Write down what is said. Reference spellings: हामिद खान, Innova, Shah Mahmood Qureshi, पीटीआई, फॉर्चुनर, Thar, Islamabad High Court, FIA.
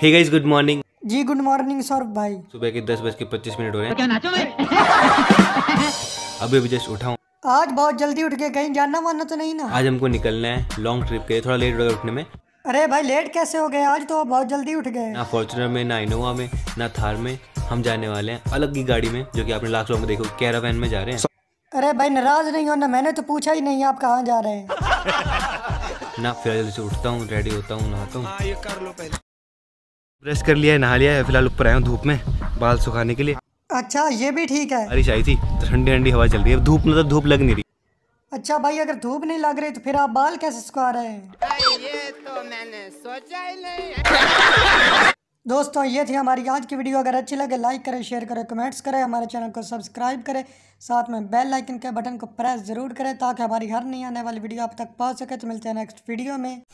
हे guys good morning. जी good morning sir भाई। सुबह के 10:25 हो रहे हैं। क्या नाचो भाई? अभी भी जस्ट उठाऊँ। आज बहुत जल्दी उठ के कहीं जाना वाना तो नहीं ना? आज हमको निकलना है लॉन्ग ट्रिप के, थोड़ा लेट हो गया उठने में। अरे भाई लेट कैसे हो गए, आज तो आप बहुत जल्दी उठ गए। ना फॉर्चुनर में, ना इनोवा में, ना थार में, हम जाने वाले हैं अलग की गाड़ी में, जो कि आपने लाख लोगों को देखो कैरावैन में जा रहे हैं। अरे भाई नाराज नहीं हो ना, मैंने तो पूछा ही नहीं आप कहाँ जा रहे हैं। ना फिर जल्दी से उठता हूँ, रेडी होता हूँ, नहाता हूँ। ये कर लो पहले। ब्रश कर लिया है, नहा लिया है, फिलहाल ऊपर आया हूँ धूप में बाल सुखाने के लिए। अच्छा ये भी ठीक है। बारिश आई थी, ठंडी ठंडी हवा चल रही है, धूप मतलब धूप लग नहीं रही। अच्छा भाई अगर धूप नहीं लग रही तो फिर आप बाल कैसे सुखा रहे हैं? ये तो मैंने सोचा ही नहीं। दोस्तों ये थी हमारी आज की वीडियो, अगर अच्छी लगे लाइक करें, शेयर करें, कमेंट्स करें, हमारे चैनल को सब्सक्राइब करें, साथ में बेल आइकन के बटन को प्रेस जरूर करें ताकि हमारी हर नई आने वाली वीडियो आप तक पहुँच सके। तो मिलते हैं नेक्स्ट वीडियो में।